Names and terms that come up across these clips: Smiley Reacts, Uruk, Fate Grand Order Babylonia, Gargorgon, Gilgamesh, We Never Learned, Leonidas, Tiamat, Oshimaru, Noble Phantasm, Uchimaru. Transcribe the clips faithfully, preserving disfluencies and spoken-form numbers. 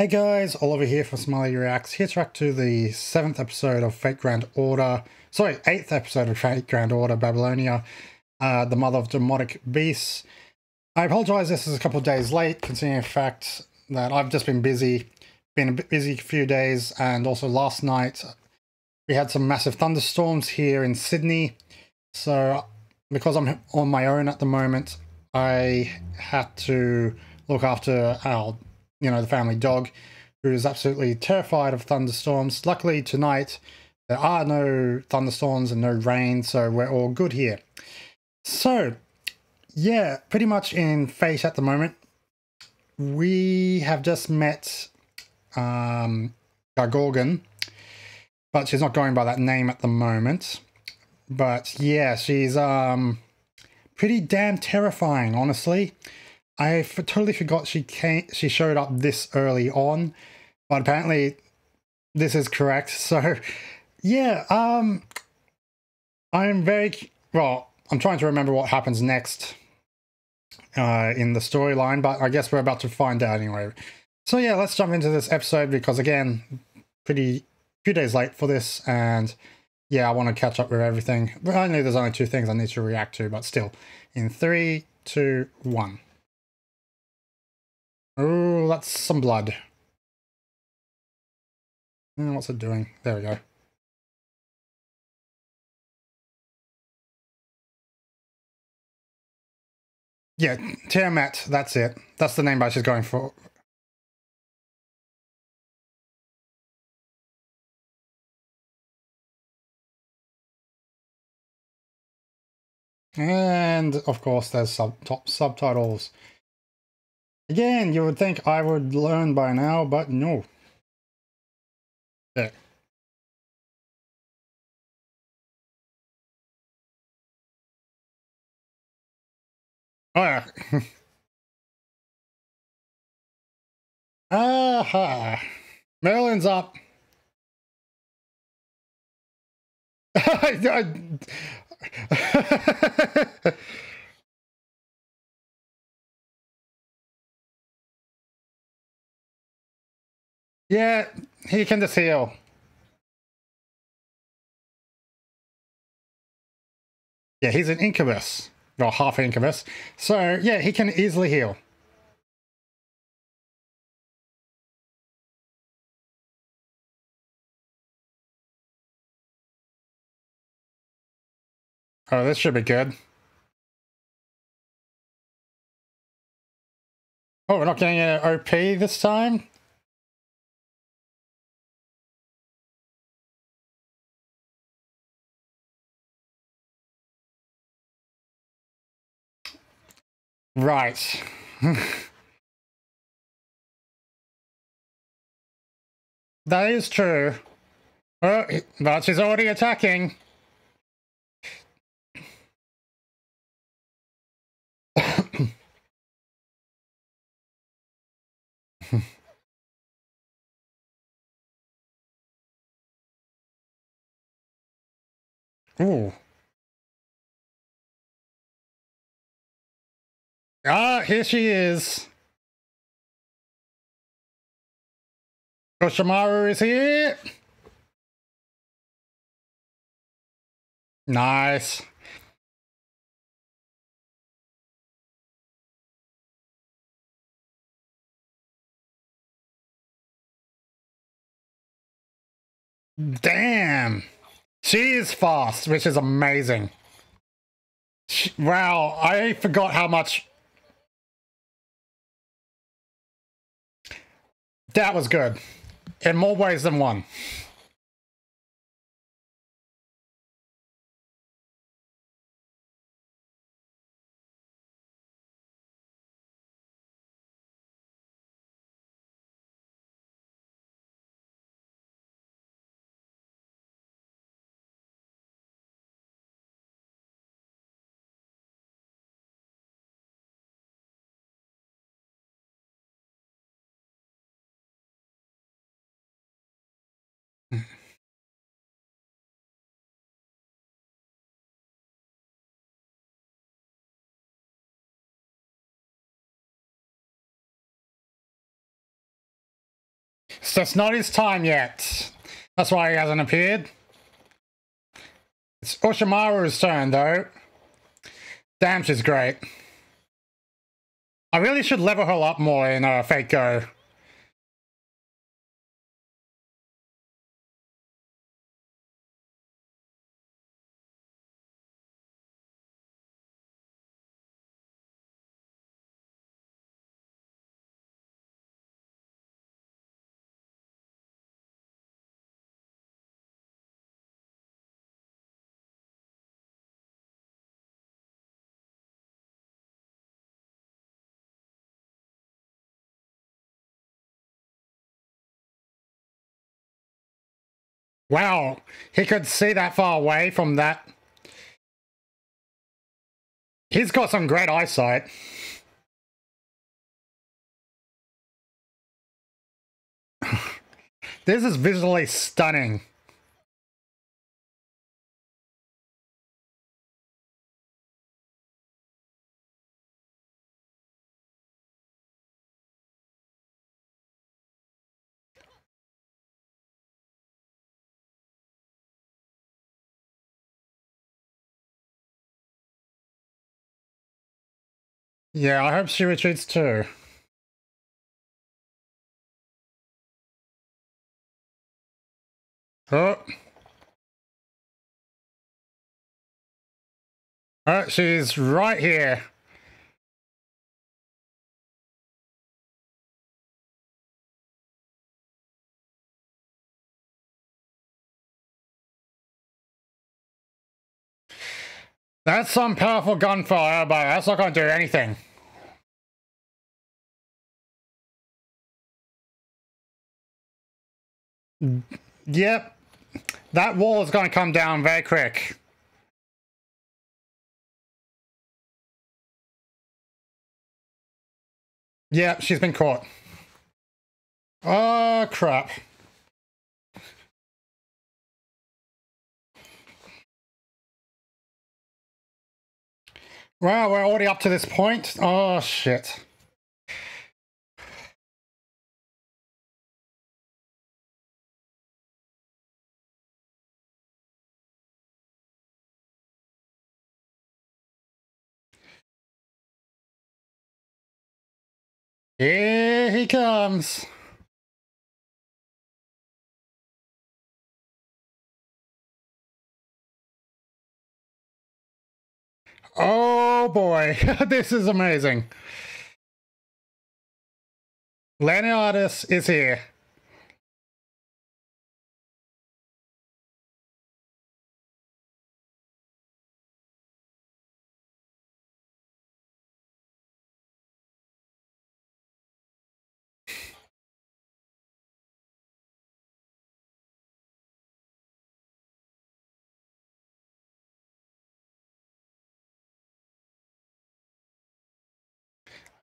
Hey guys, Oliver here from Smiley Reacts, here to react to the seventh episode of Fate Grand Order, sorry, eighth episode of Fate Grand Order Babylonia, uh, the mother of demonic beasts. I apologise, this is a couple of days late, considering the fact that I've just been busy, been a bit busy a few days, and also last night we had some massive thunderstorms here in Sydney, so because I'm on my own at the moment, I had to look after our you know, the family dog, who is absolutely terrified of thunderstorms. Luckily tonight there are no thunderstorms and no rain, so we're all good here. So yeah, pretty much in Fate at the moment, we have just met um, Gargorgon, but she's not going by that name at the moment. But yeah, she's um, pretty damn terrifying, honestly. I totally forgot she came, she showed up this early on, but apparently this is correct. So yeah, um, I'm very, well, I'm trying to remember what happens next uh, in the storyline, but I guess we're about to find out anyway. So yeah, let's jump into this episode because again, pretty few days late for this, and yeah, I want to catch up with everything. I know there's only two things I need to react to, but still, in three, two, one. Oh, that's some blood. And what's it doing? There we go. Yeah, Tiamat, that's it. That's the name she's going for. And of course, there's sub top subtitles. Again, you would think I would learn by now, but no. There. Oh yeah. Aha! Merlin's up. Yeah, he can just heal. Yeah, he's an incubus. Well, half incubus. So, yeah, he can easily heal. Oh, this should be good. Oh, we're not getting an O P this time? Right. That is true. Oh, but she's already attacking. Ooh. Ah, here she is. Oshimaru is here. Nice. Damn. She is fast, which is amazing. She, wow, I forgot how much. That was good, in more ways than one. It's just not his time yet. That's why he hasn't appeared. It's Oshimaru's turn, though. Damn, she's great. I really should level her up more in uh, Fate Go. Wow, he could see that far away from that. He's got some great eyesight. This is visually stunning. Yeah, I hope she retreats too. Oh. Oh, she's right here. That's some powerful gunfire, but that's not going to do anything. Yep, that wall is going to come down very quick. Yep, she's been caught. Oh, crap. Wow, we're already up to this point. Oh, shit. Here he comes. Oh boy, this is amazing. Leonidas is here.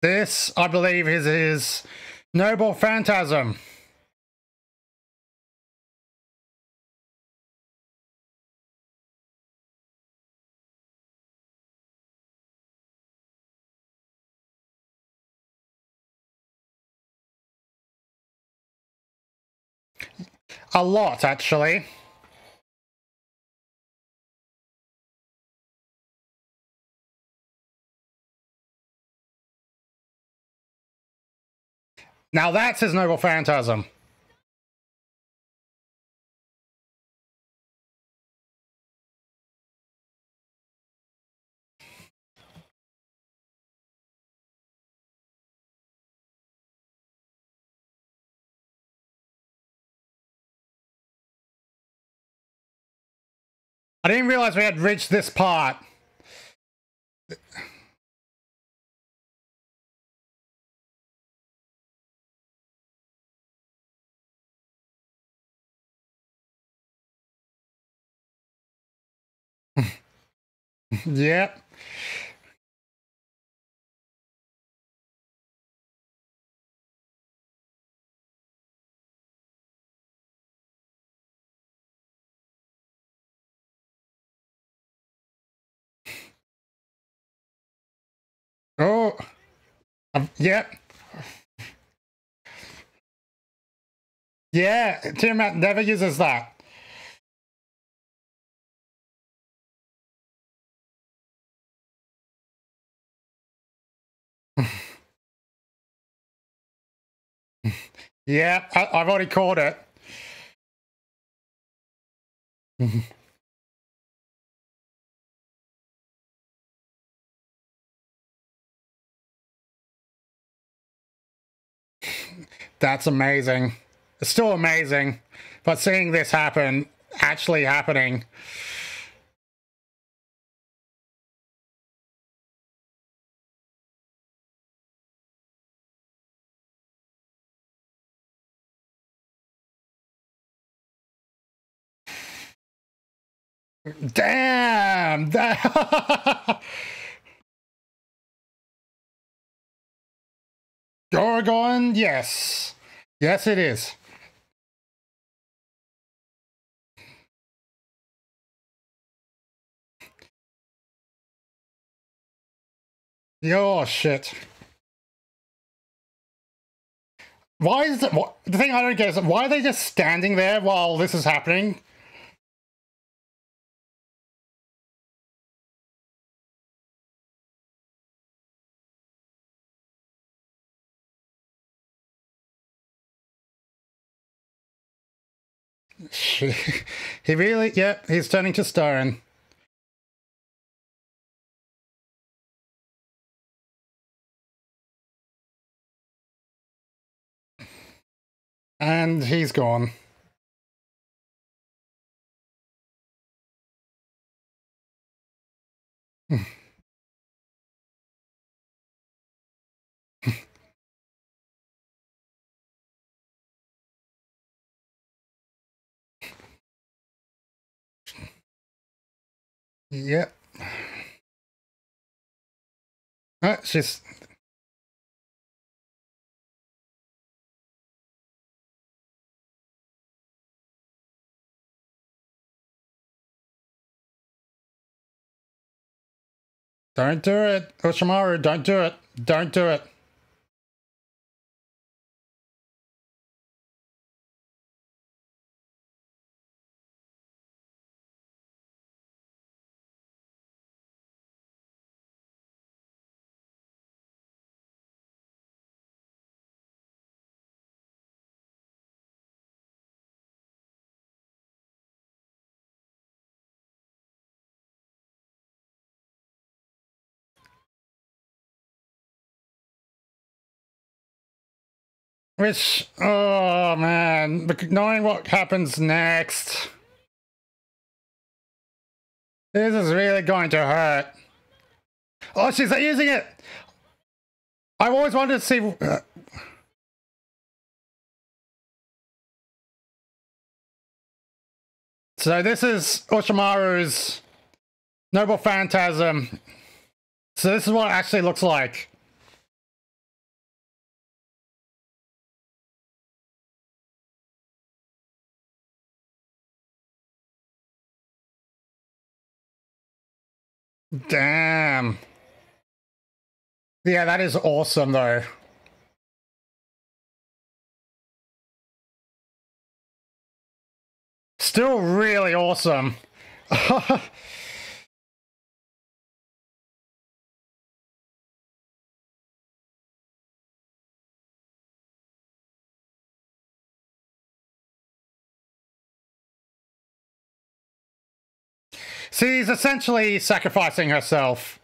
This, I believe, is his noble phantasm. A lot, actually. Now that's his noble phantasm. I didn't realize we had reached this part. Yep. Oh, um, yep. Yeah, Tiamat never uses that. Yeah, I, I've already caught it. That's amazing. It's still amazing, but seeing this happen, actually happening. Damn! That Gargorgon, yes. Yes, it is. Oh, shit. Why is it, what, the thing I don't get is why are they just standing there while this is happening? He really, yep, he's turning to stone. And he's gone. Yep. Oh, she's... Don't do it, Oshimaru, don't do it. Don't do it. Which, oh man, knowing what happens next, this is really going to hurt. Oh, she's not using it. I've always wanted to see. Uh, so this is Oshimaru's Noble Phantasm. So this is what it actually looks like. Damn. Yeah, that is awesome though. Still really awesome. She's essentially sacrificing herself.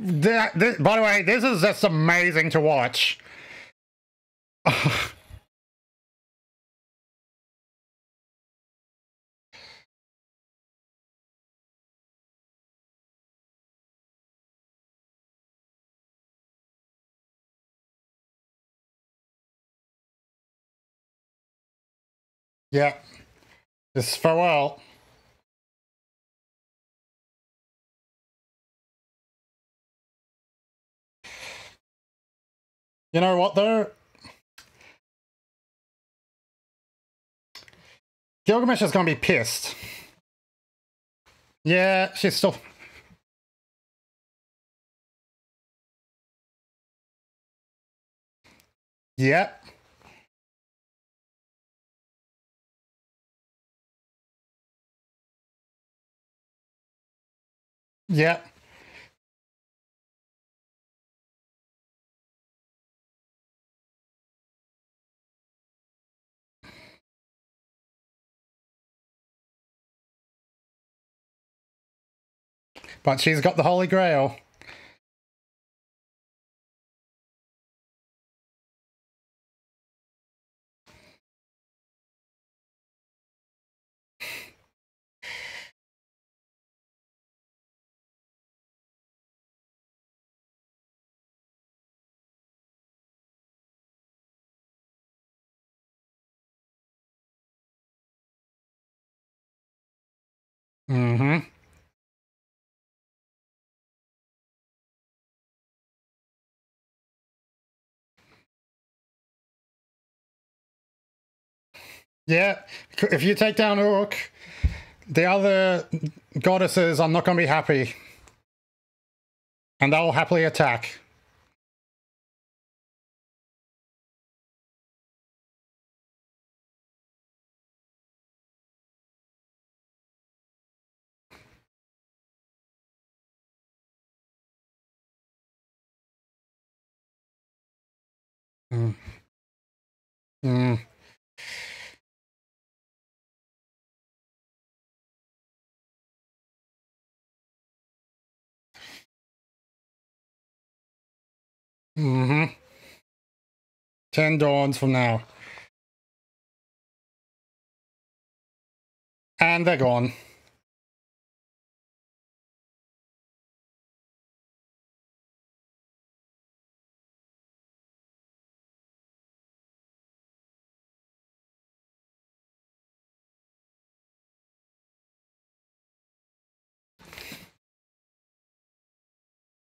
That, this, by the way, this is just amazing to watch. Yeah, this is farewell. You know what though? Gilgamesh is gonna be pissed. Yeah, she's still... Yep. Yep. But she's got the Holy Grail. Mm-hmm. Yeah, if you take down Uruk, the other goddesses are not going to be happy. And they'll happily attack. Mm. Mm. Mm-hmm. Ten dawns from now. And they're gone.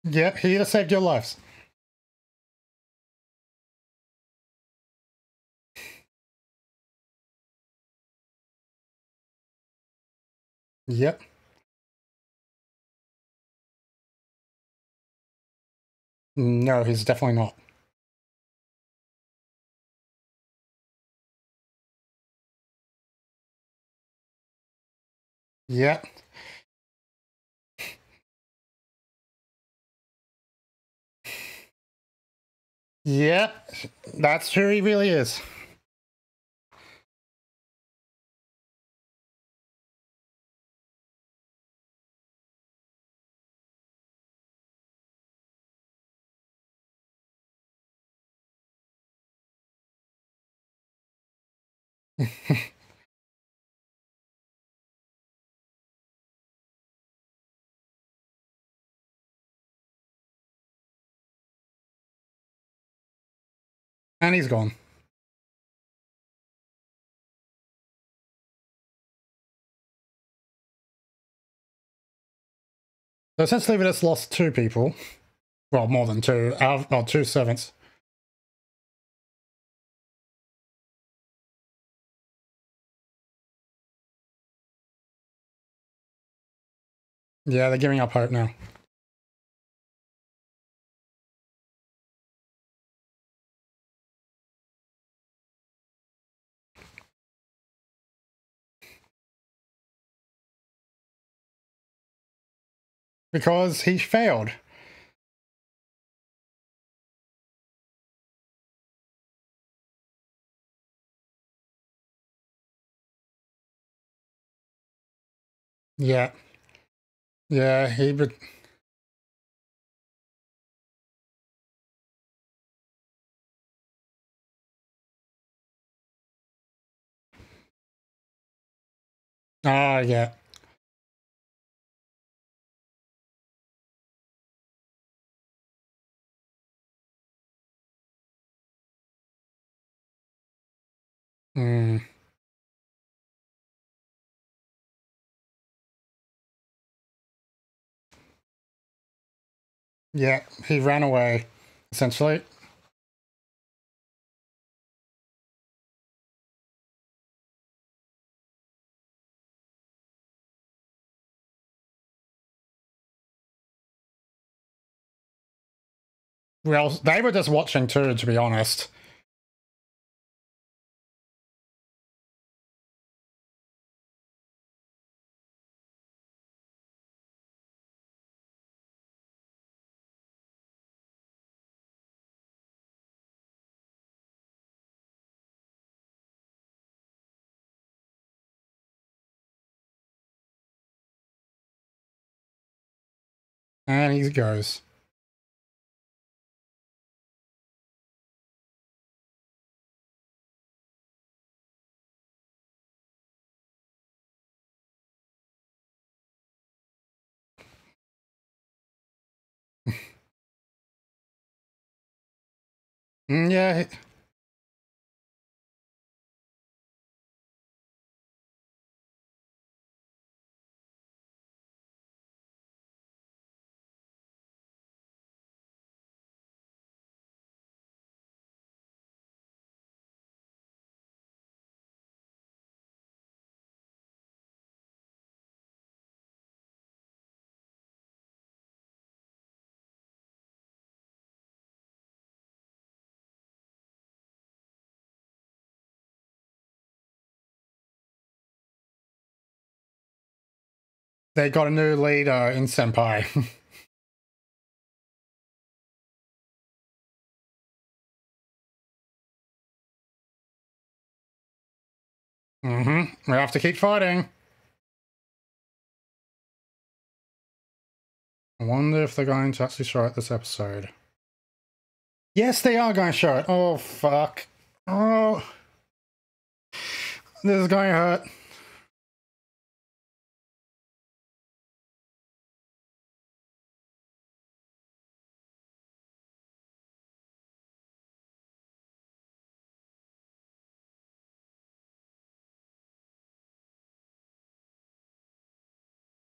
Yep, he just saved your lives. Yep. No, he's definitely not. Yep. Yeah, that's who he really is. And he's gone. So essentially we just lost two people. Well, more than two. Uh, well, two servants. Yeah, they're giving up hope now. Because he failed. Yeah. Yeah, he would. Ah, yeah. Mm. Yeah, he ran away, essentially. Well, they were just watching too, to be honest. And he goes. Yeah. They got a new leader in Senpai. Mm-hmm. We have to keep fighting. I wonder if they're going to actually show it this episode. Yes, they are going to show it. Oh, fuck. Oh. This is going to hurt.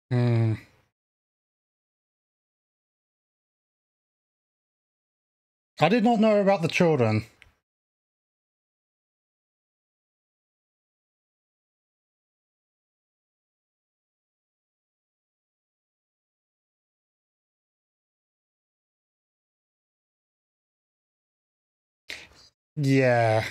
Hmm. I did not know about the children. Yeah.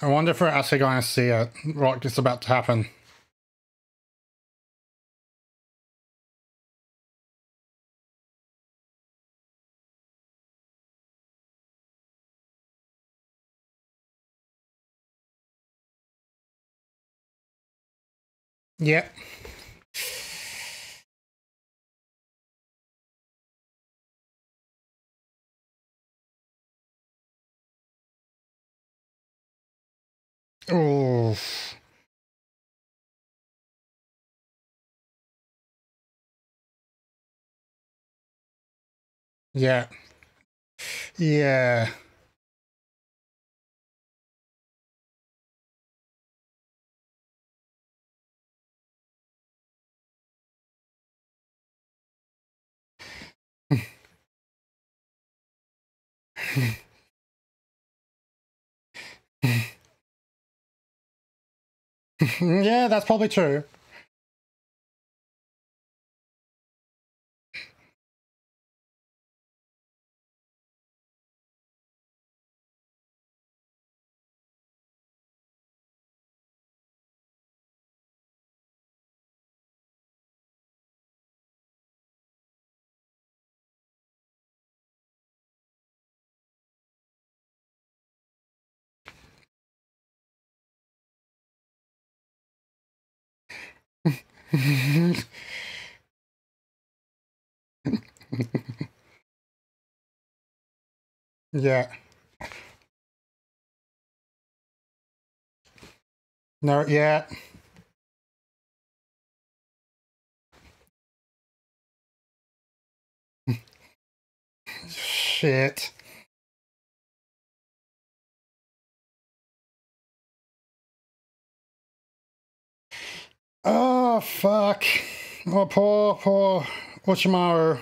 I wonder if we're actually going to see it, right, it's about to happen. Yep. Oh. Yeah. Yeah. Yeah, that's probably true. Yeah. No, yeah. Shit. Oh, fuck. Oh, poor, poor Uchimaru.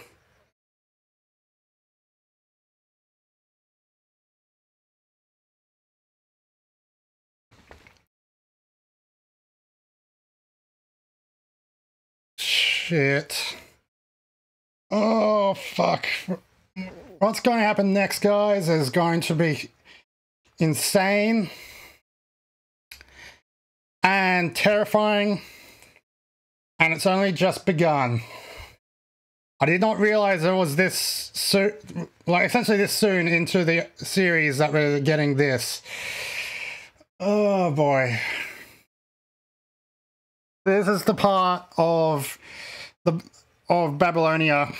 shit. Oh, fuck. What's going to happen next, guys, is going to be insane and terrifying, and it's only just begun. I did not realize it was this soon, like essentially this soon into the series that we're getting this. Oh boy. This is the part of the of Babylonia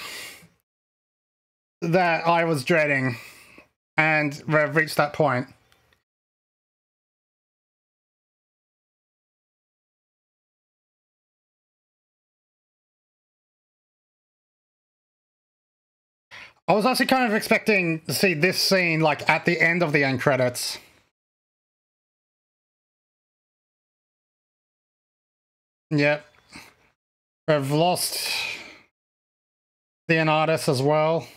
that I was dreading, and we've reached that point. I was actually kind of expecting to see this scene like at the end of the end credits. Yep. We've lost Leonidas as well.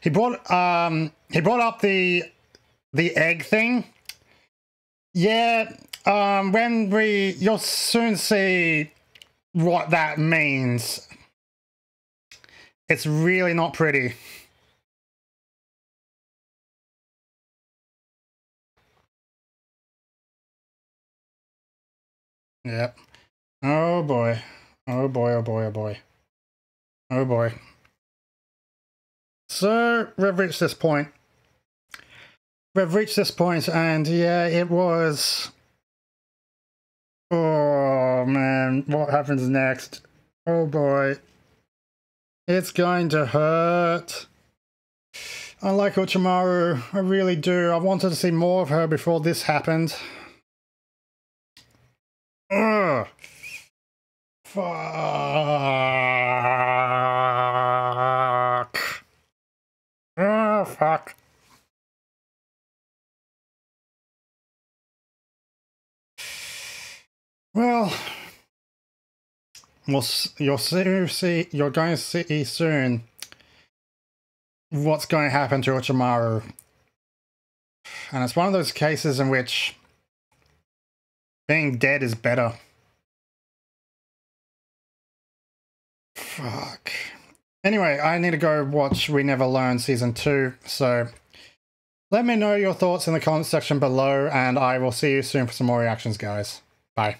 He brought um he brought up the the egg thing. Yeah, um, when we, you'll soon see what that means. It's really not pretty. Yep. Oh boy. Oh boy, oh boy, oh boy. Oh boy. So, we've reached this point. We've reached this point, and yeah, it was. Oh man, what happens next? Oh boy. It's going to hurt. I like Uchimaru, I really do. I wanted to see more of her before this happened. Ugh. Fuck. Oh, fuck. Well, we'll you'll see. You're going to see soon what's going to happen to Uchimaru, and it's one of those cases in which being dead is better. Fuck. Anyway, I need to go watch We Never Learned season two. So let me know your thoughts in the comment section below, and I will see you soon for some more reactions, guys. Bye.